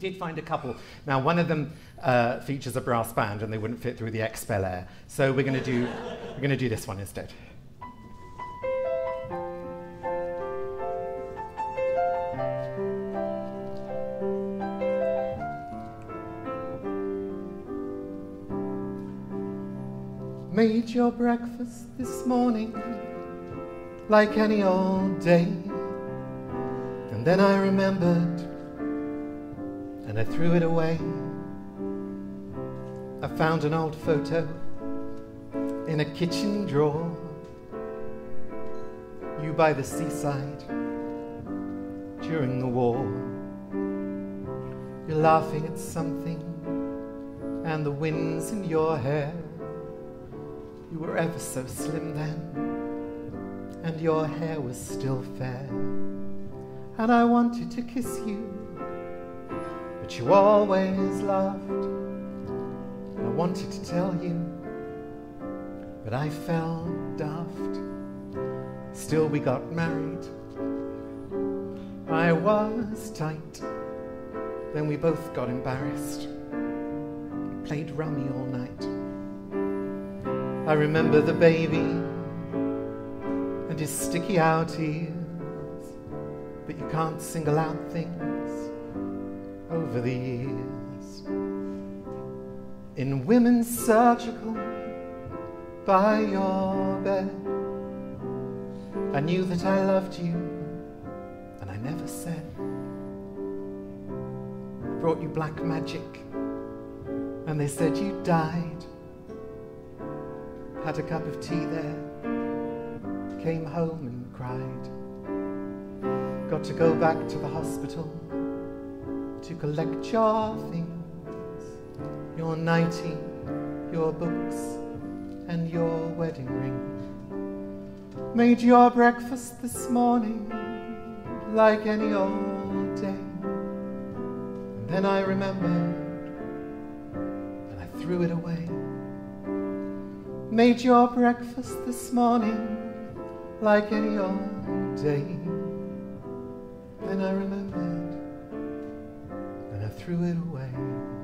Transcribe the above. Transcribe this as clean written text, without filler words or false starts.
did find a couple. Now, one of them features a brass band, and they wouldn't fit through the expel air. So we're going to do this one instead. Made your breakfast this morning like any old day, and then I remembered and I threw it away. I found an old photo in a kitchen drawer, you by the seaside during the war. You're laughing at something and the wind's in your hair. You were ever so slim then, and your hair was still fair. And I wanted to kiss you, but you always laughed. I wanted to tell you, but I fell daft. Still we got married. I was tight. Then we both got embarrassed. We played rummy all night. I remember the baby and his sticky out ears, but you can't single out things over the years. In women's surgical by your bed, I knew that I loved you and I never said. I brought you black magic and they said you died. Had a cup of tea there, came home and cried. Got to go back to the hospital to collect your things, your nightie, your books, and your wedding ring. Made your breakfast this morning like any old day, and then I remembered and I threw it away. Made your breakfast this morning like any old day, then I remembered and I threw it away.